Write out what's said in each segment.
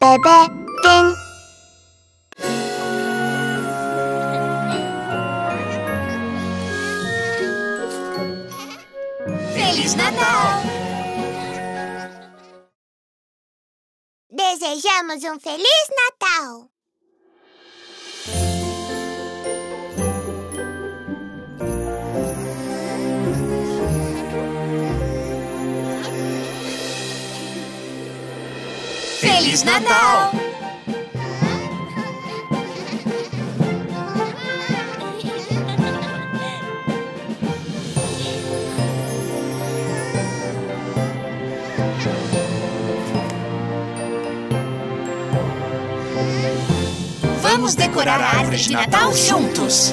베베 땡. ¡Feliz Natal! Desejamos um Feliz Natal! ¡Feliz Natal! Vamos decorar a árvore de Natal juntos!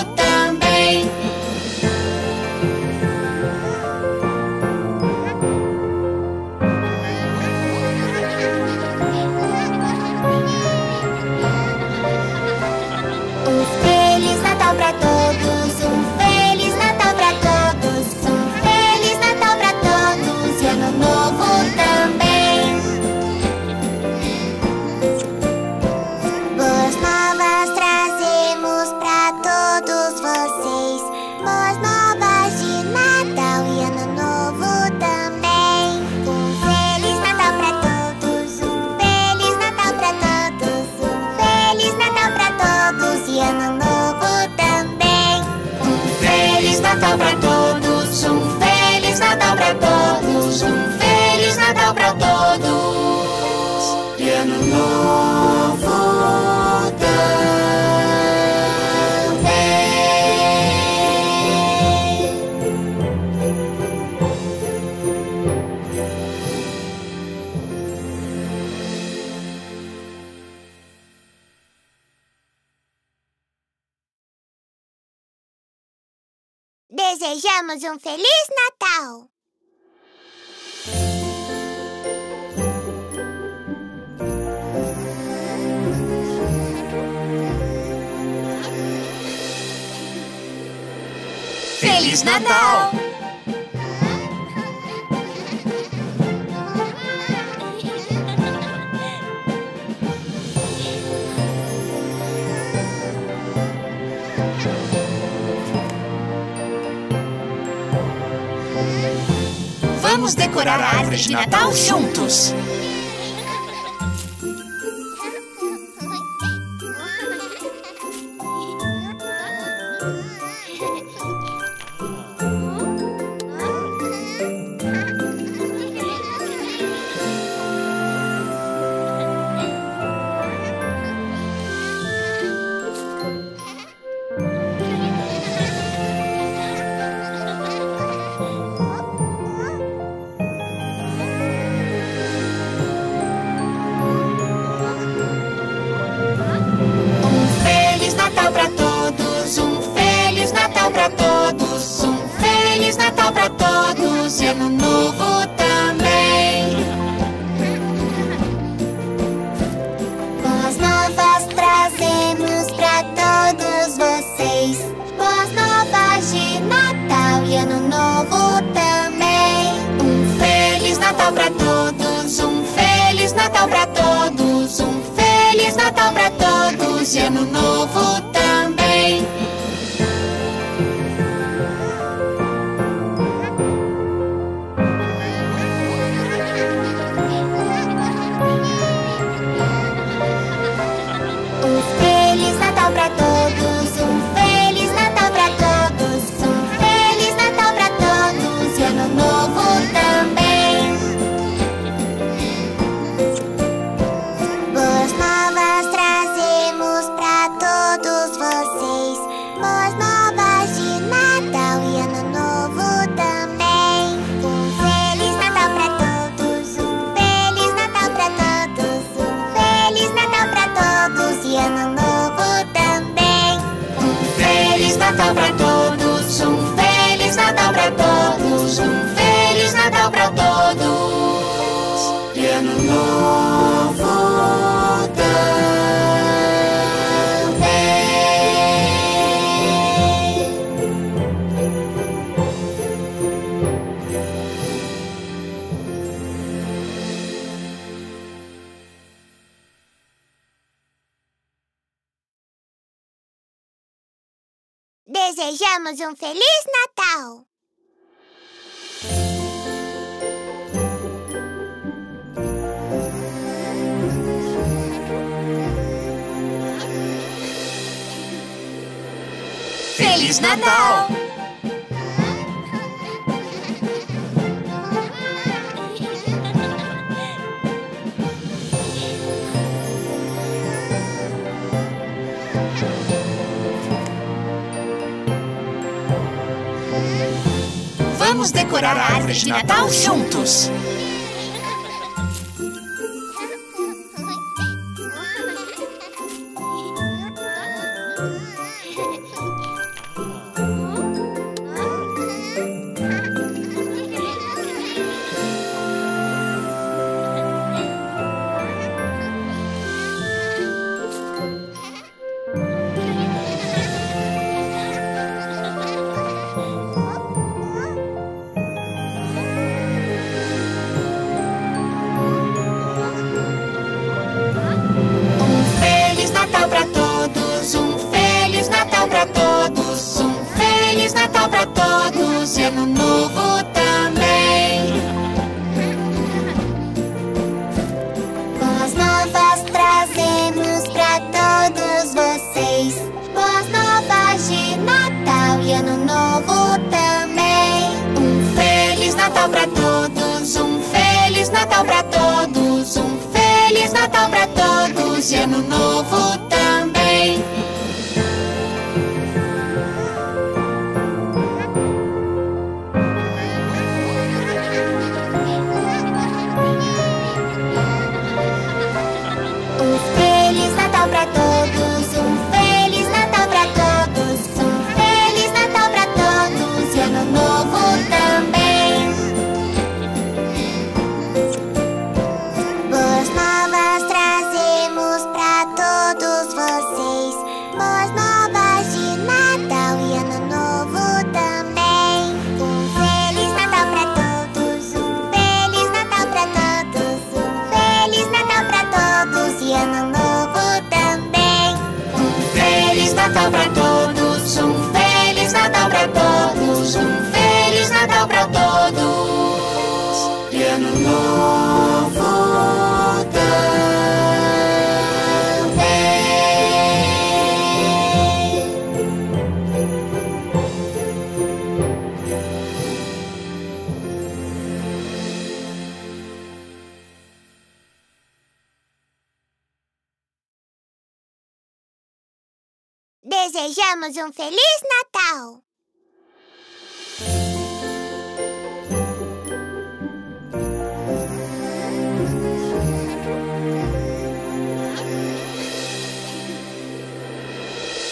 Desejamos um Feliz Natal! Feliz Natal! Vamos decorar a árvore de Natal juntos! desejamos um Feliz Natal! Feliz Natal! Vamos decorar a árvore de Natal juntos! Desejamos um Feliz Natal!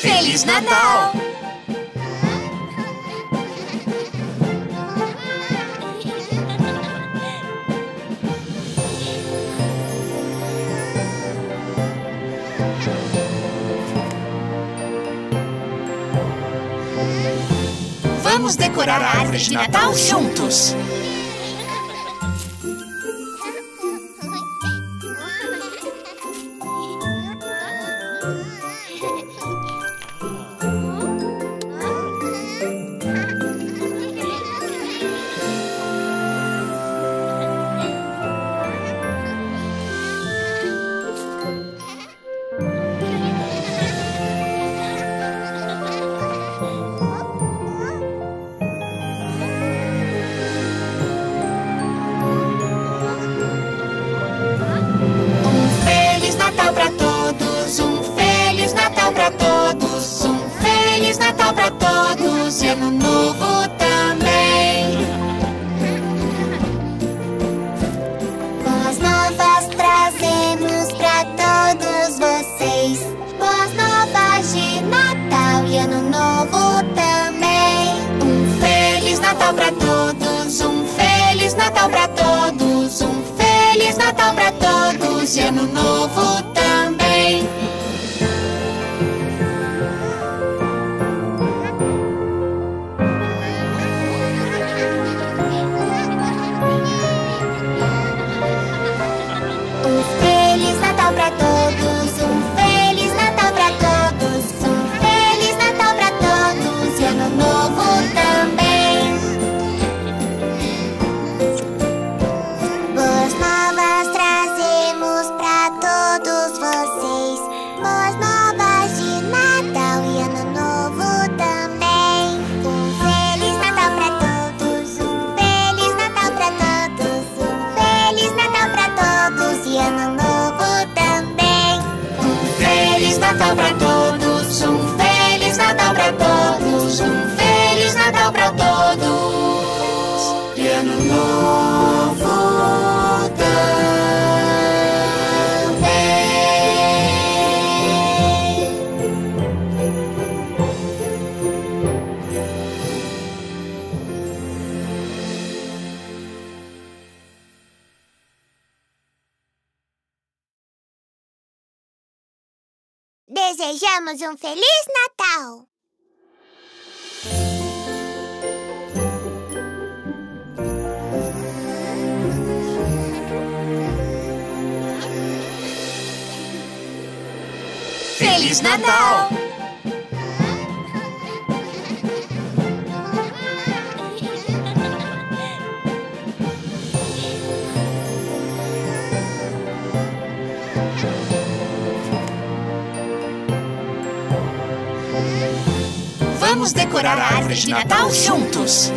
Feliz Natal! Vamos decorar a árvore de Natal juntos! Um Feliz Natal pra todos, um Feliz Natal pra todos, e Ano Novo também. Desejamos um Feliz Natal! Feliz Natal! Vamos decorar a árvore de Natal juntos!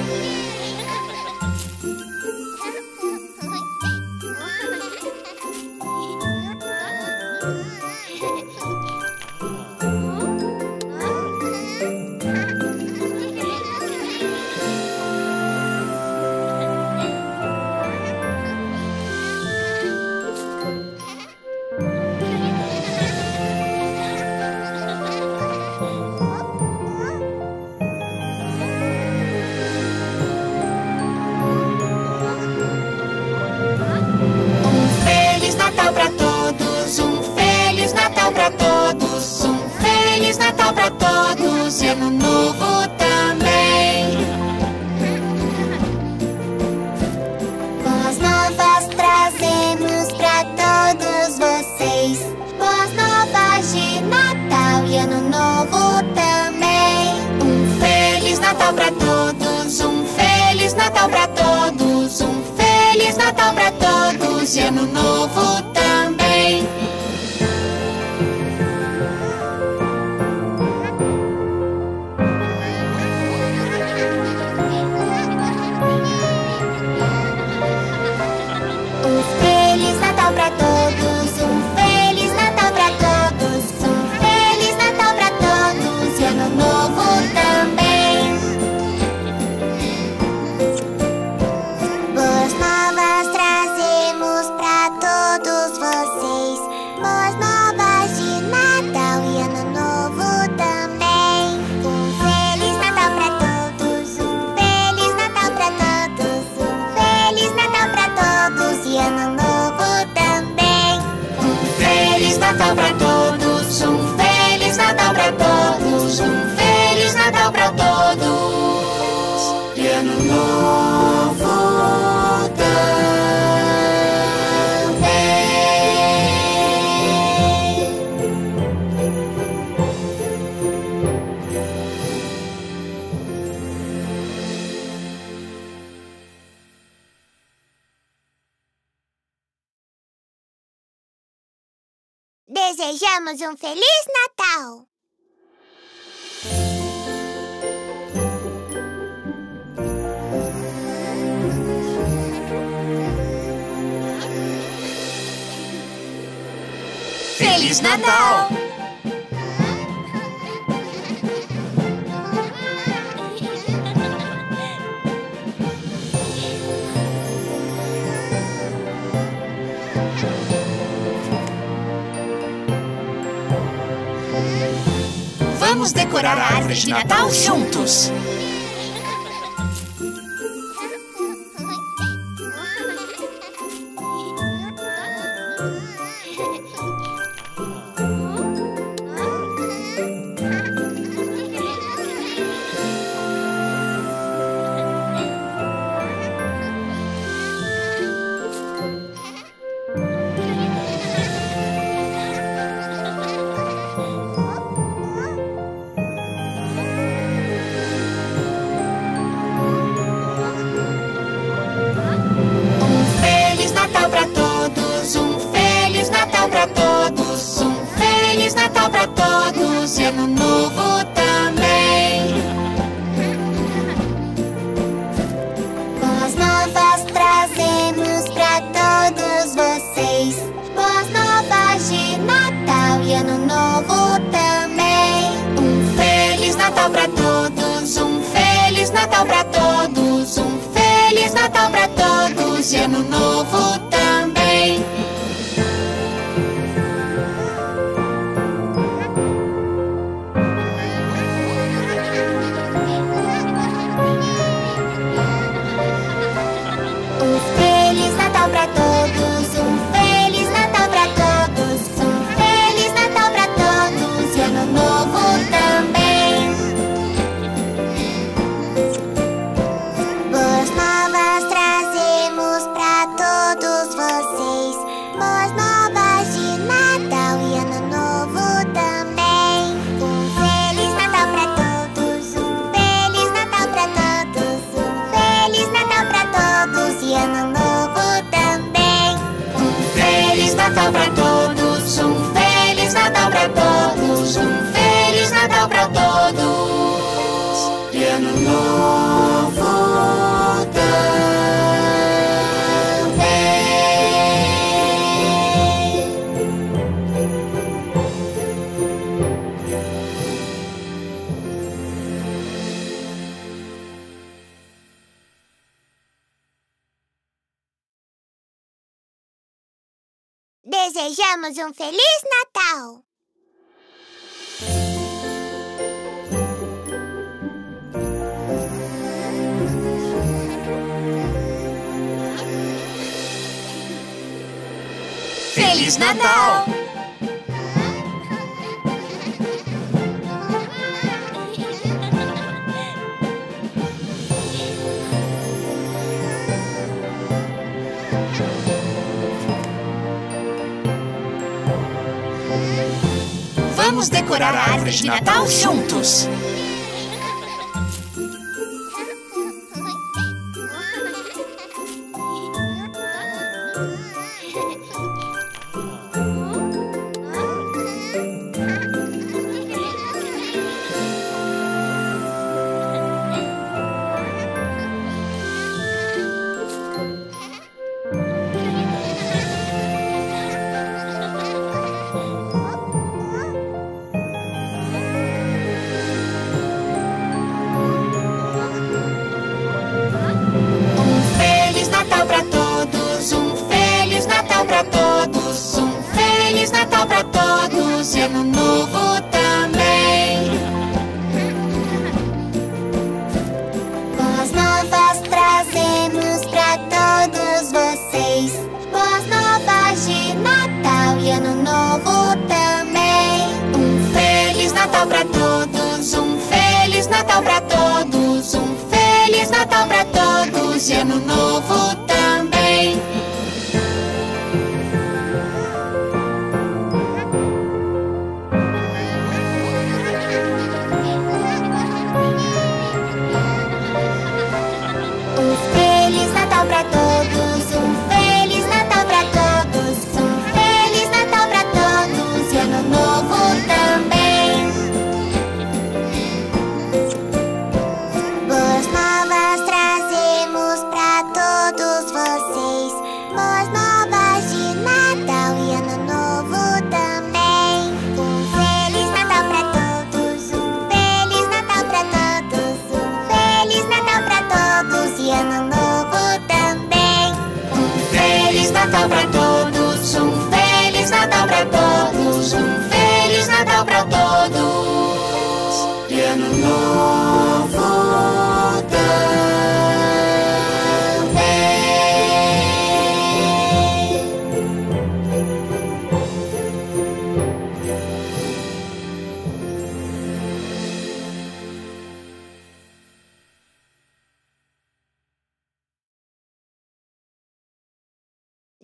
Desejamos um Feliz Natal! Feliz Natal! Vamos decorar a árvore de Natal juntos! ano novo também. Um Feliz Natal pra todos, um Feliz Natal pra todos, um Feliz Natal pra todos e ano novo também. Boas novas trazemos pra todos vocês, boas novas de Natal e ano novo também. Um Feliz Natal pra todos, um Feliz Natal pra todos, um Feliz Natal pra todos e ano novo também. Um Feliz Natal pra todos, um Feliz Natal pra todos, um Feliz Natal pra todos e ano novo também.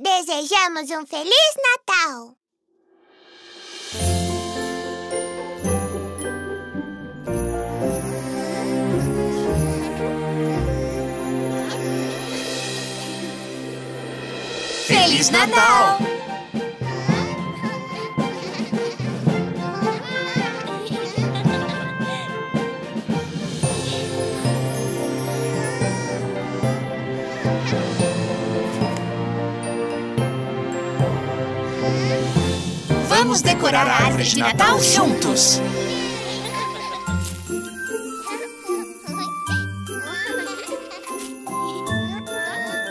Desejamos um Feliz Natal! Feliz Natal! Vamos decorar a árvore de Natal juntos! Desejamos um Feliz Natal! Feliz Natal! Vamos decorar a árvore de Natal juntos!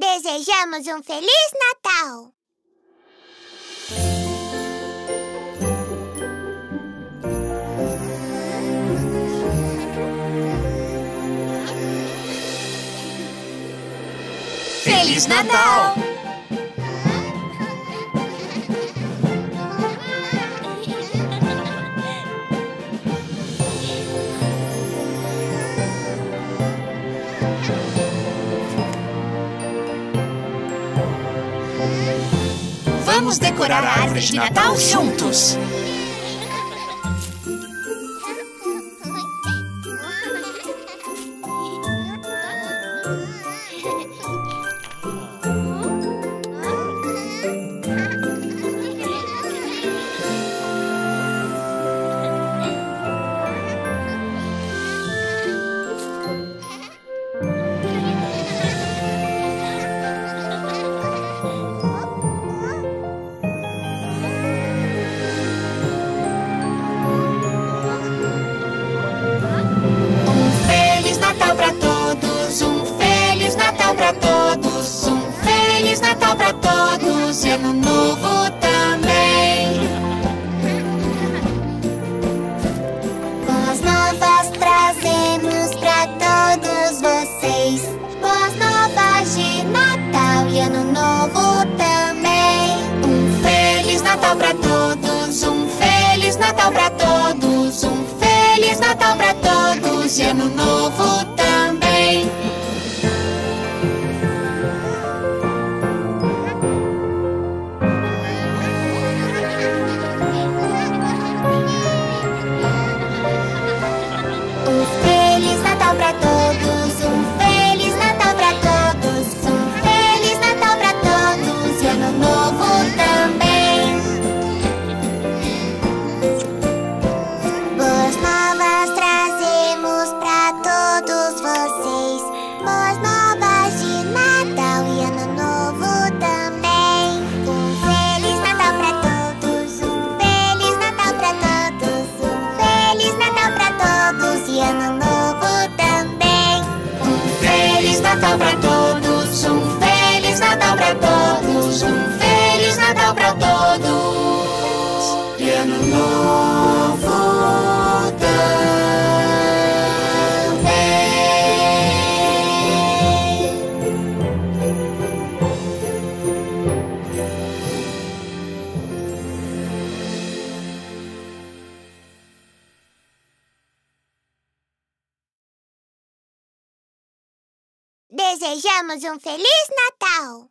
Desejamos um Feliz Natal! Feliz Natal! Vamos decorar a árvore de Natal juntos! desejamos um Feliz Natal!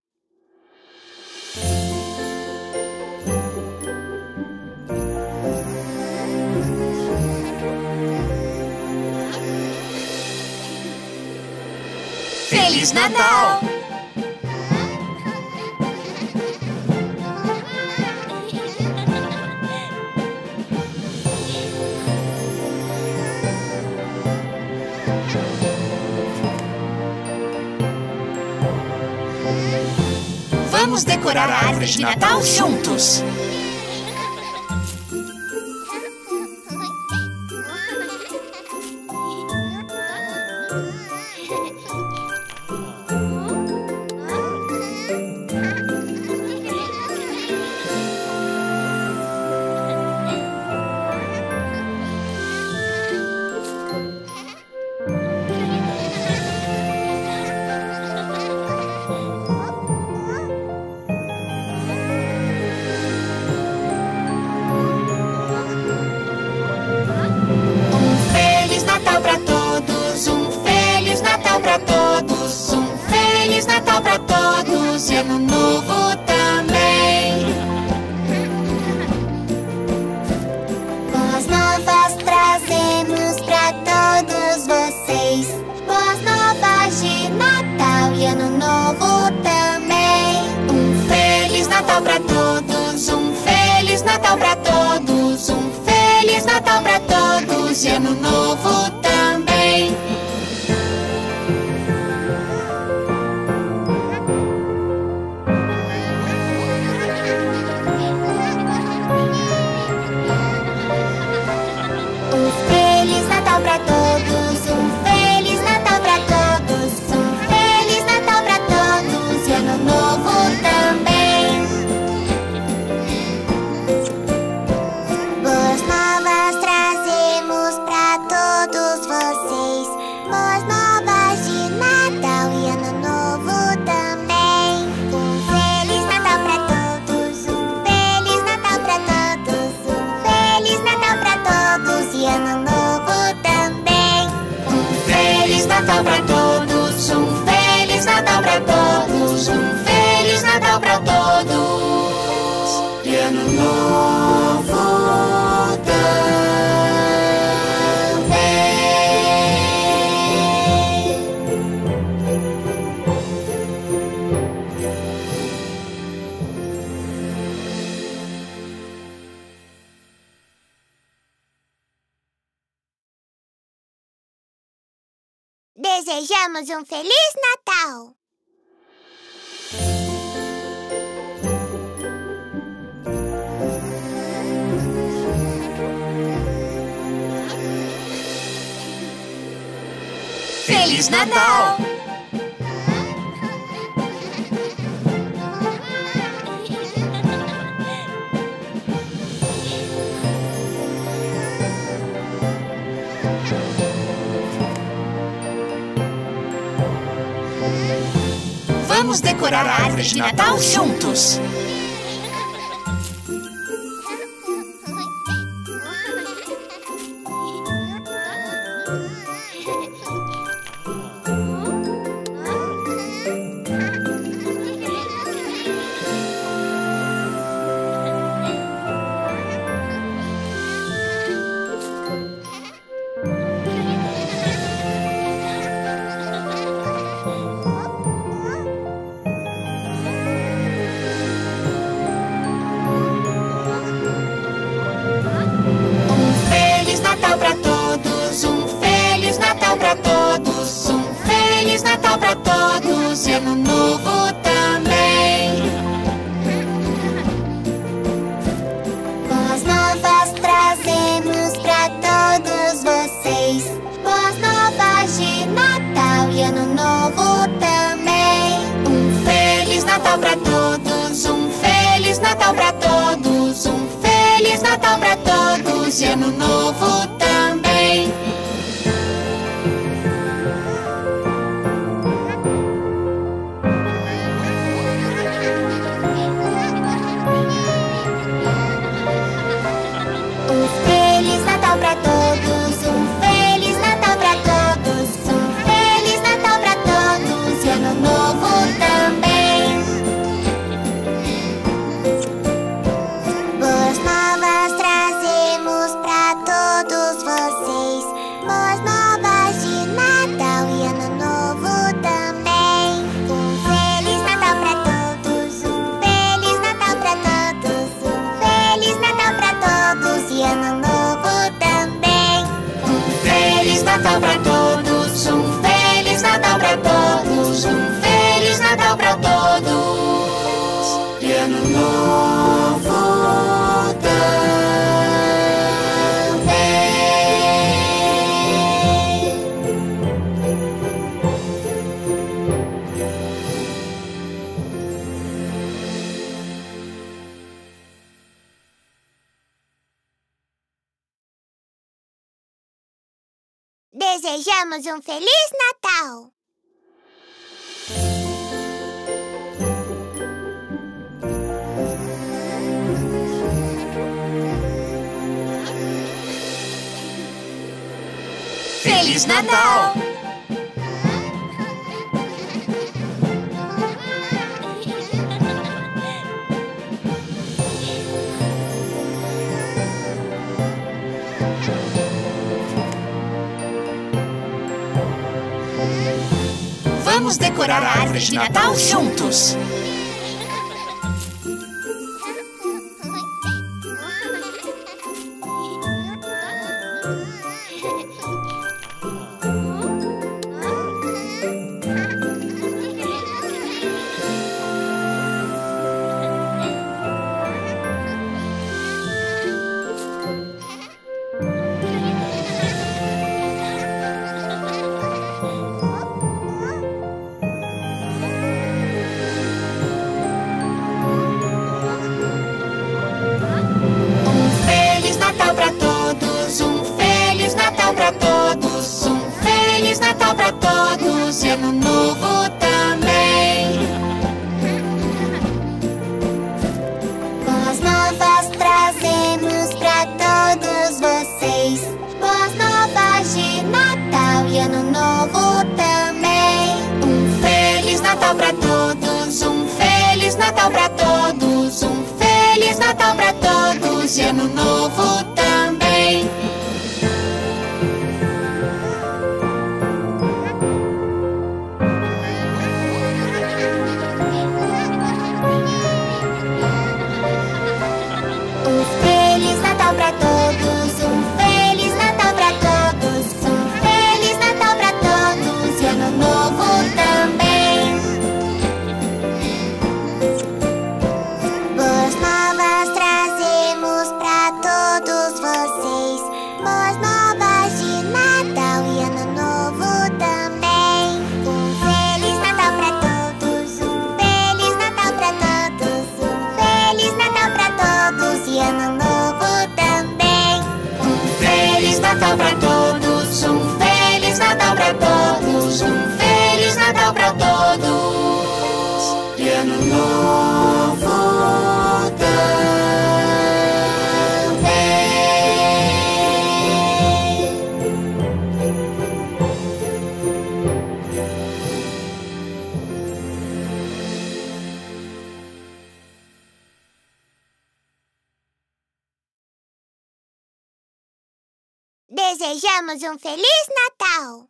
Feliz Natal! Vamos decorar a árvore de Natal juntos! Desejamos um Feliz Natal! Feliz Natal! Vamos decorar a árvore de Natal juntos! desejamos um Feliz Natal! Feliz Natal! Vamos decorar a árvore de Natal juntos! Desejamos um Feliz Natal!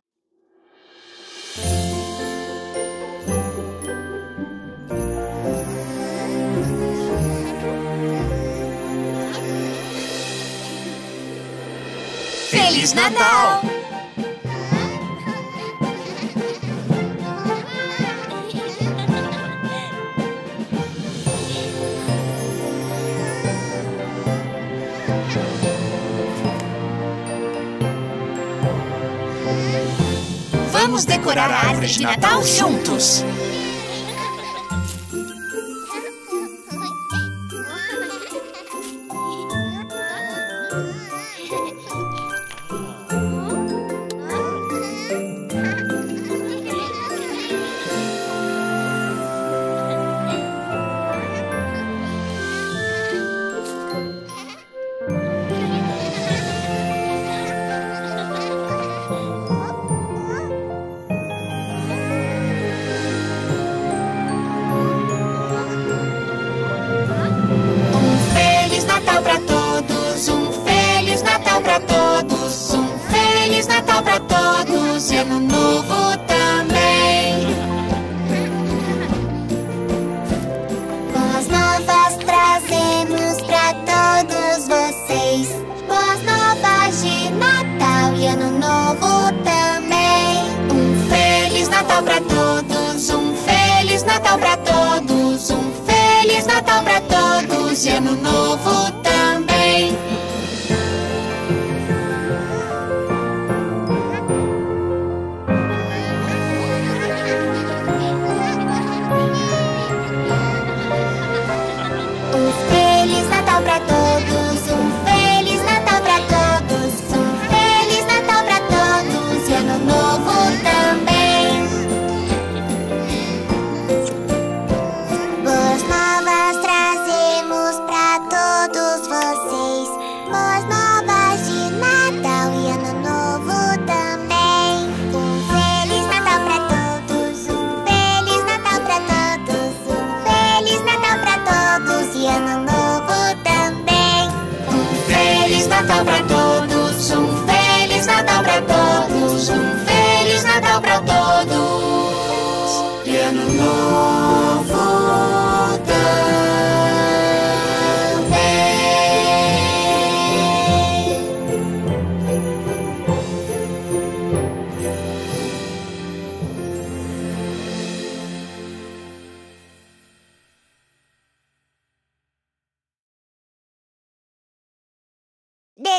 Feliz Natal! Vamos decorar a árvore de Natal juntos!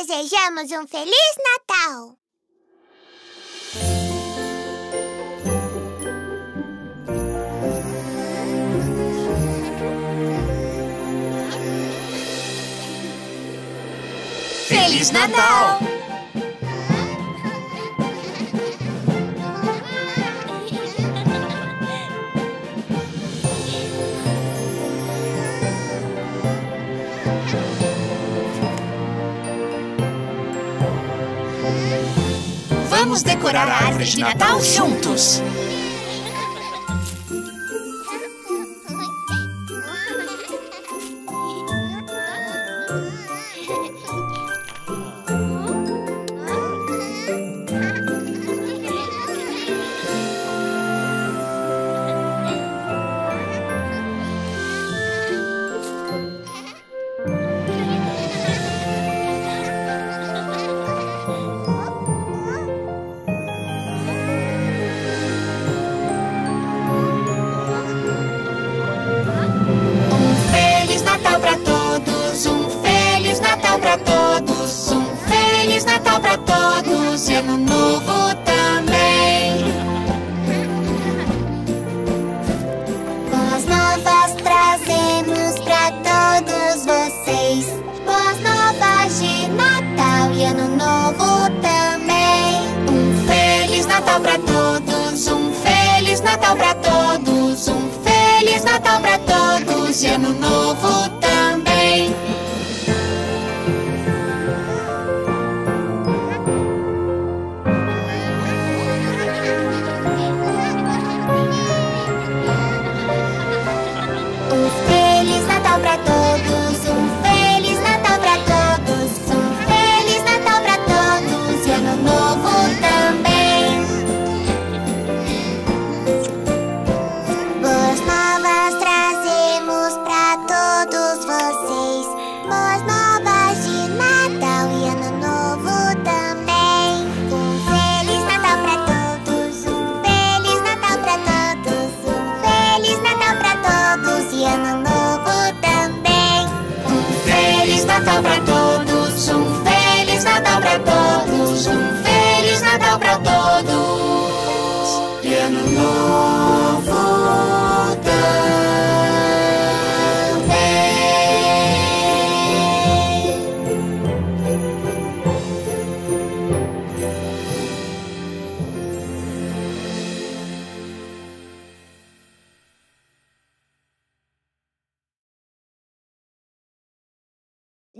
desejamos um Feliz Natal! Feliz Natal! Vamos decorar a árvore de Natal juntos!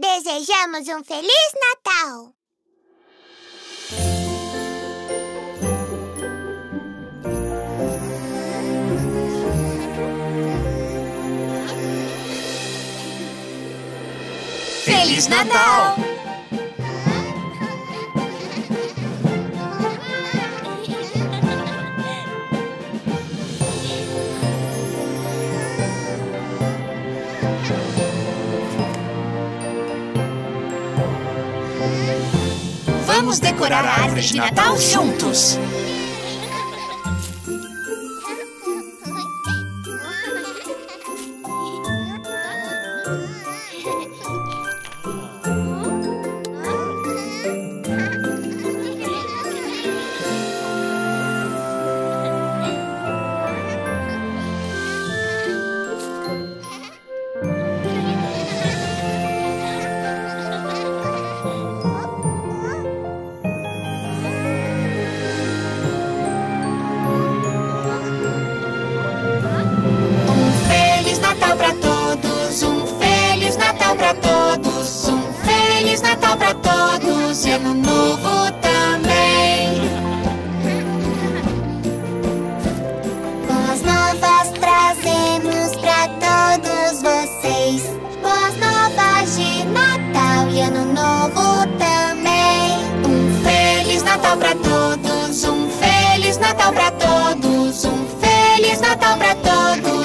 Desejamos um Feliz Natal! Feliz Natal! Vamos decorar a árvore de Natal juntos!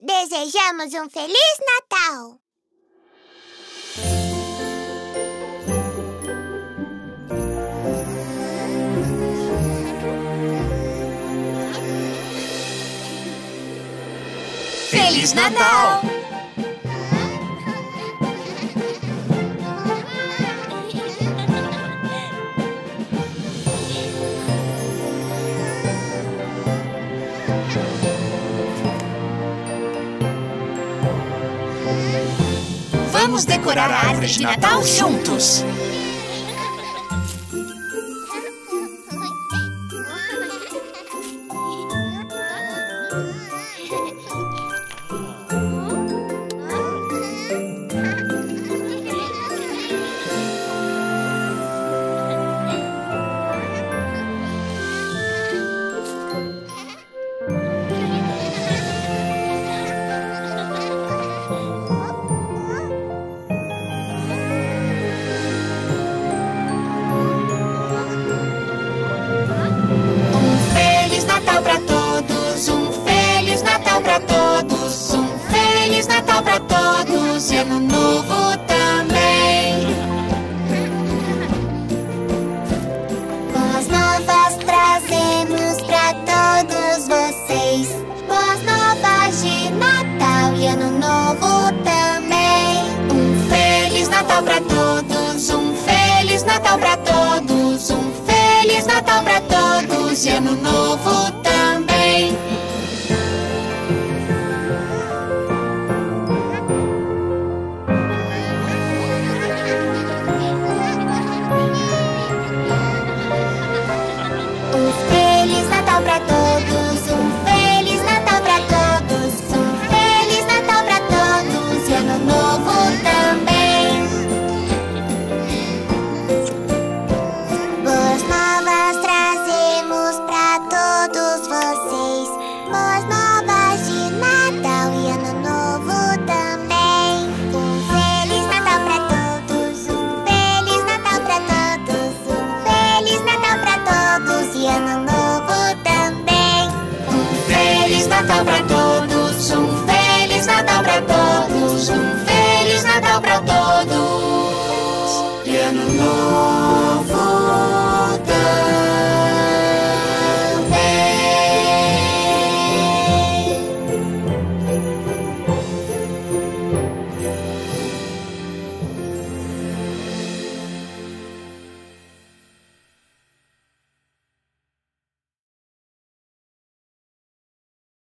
Desejamos um Feliz Natal! Feliz Natal! Vamos decorar a árvore de Natal juntos!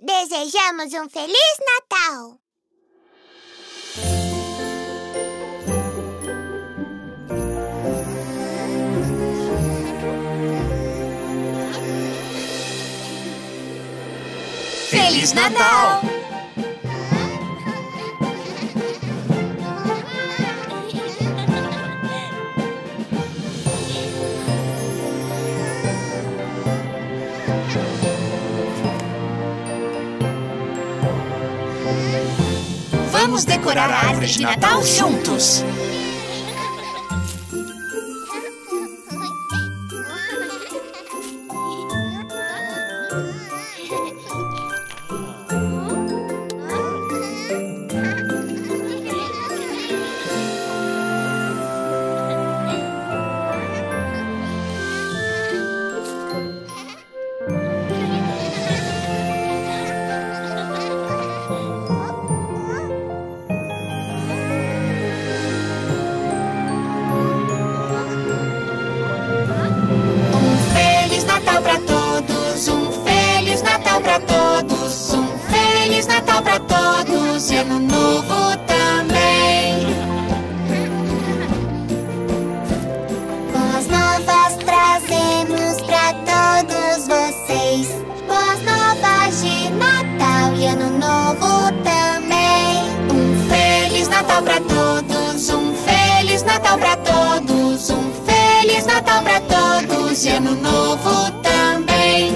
Desejamos um Feliz Natal! Feliz Natal! Vamos decorar a árvore de Natal juntos! siamo un nuovo também. Boas novas trazemos pra todos vocês. Boas novas de Natal e Ano Novo também. Um Feliz Natal pra todos, um Feliz Natal pra todos, um Feliz Natal pra todos e Ano Novo também.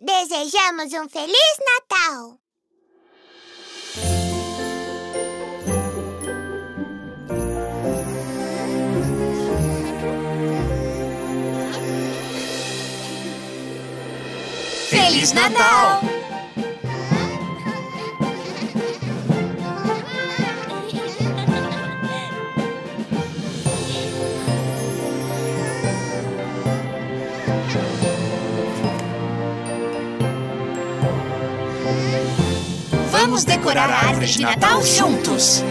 Desejamos um Feliz Natal! Feliz Natal! Vamos decorar a árvore de Natal juntos!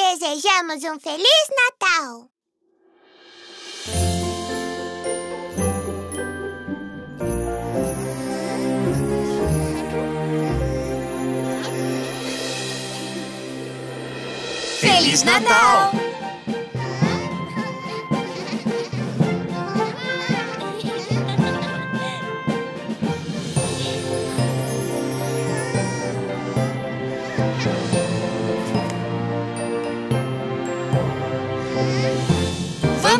Desejamos um Feliz Natal! Feliz Natal!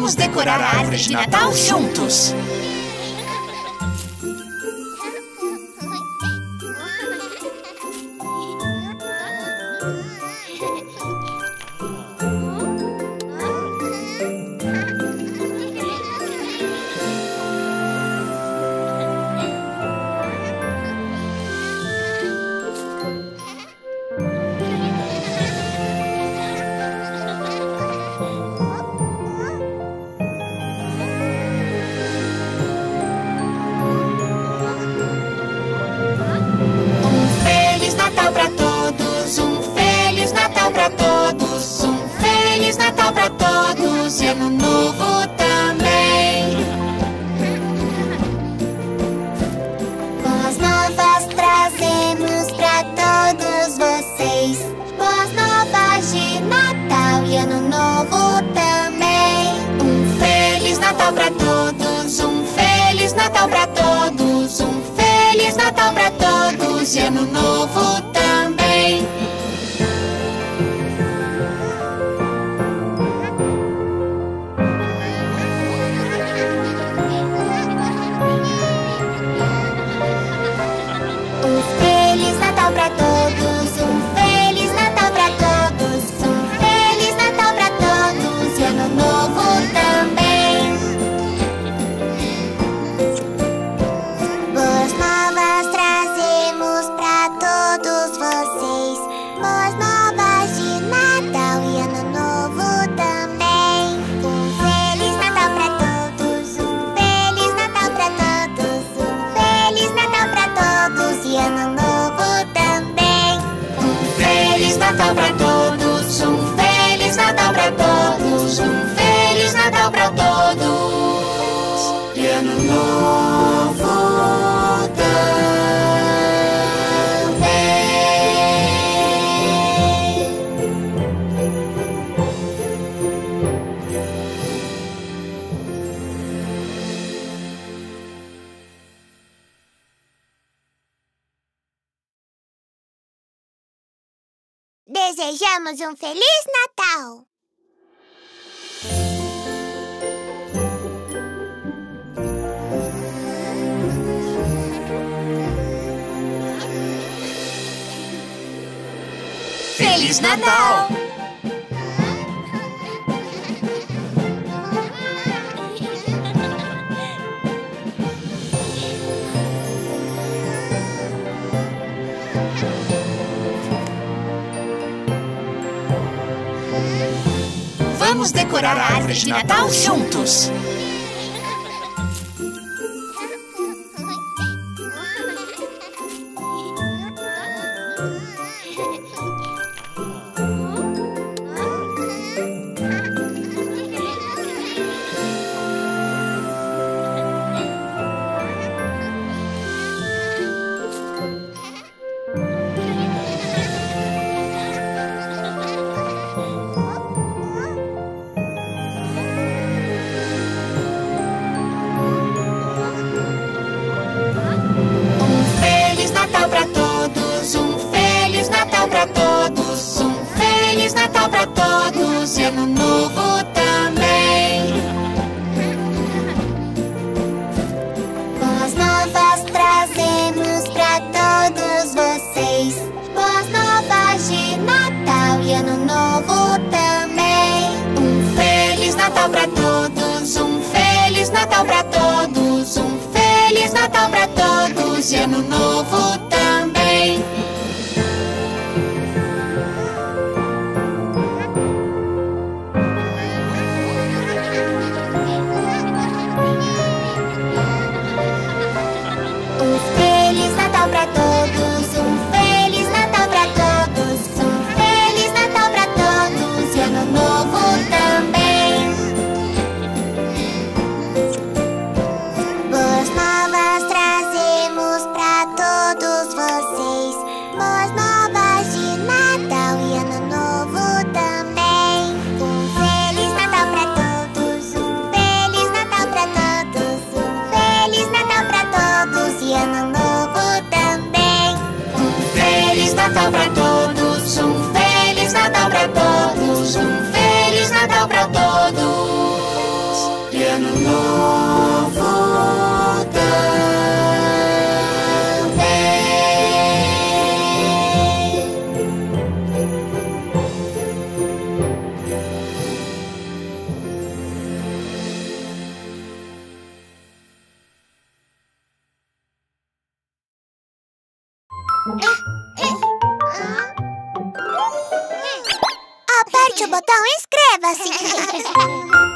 Vamos decorar a árvore de Natal juntos! Desejamos um Feliz Natal! Feliz Natal! Vamos decorar a árvore de Natal juntos! Aperci un bottone, iscriversi!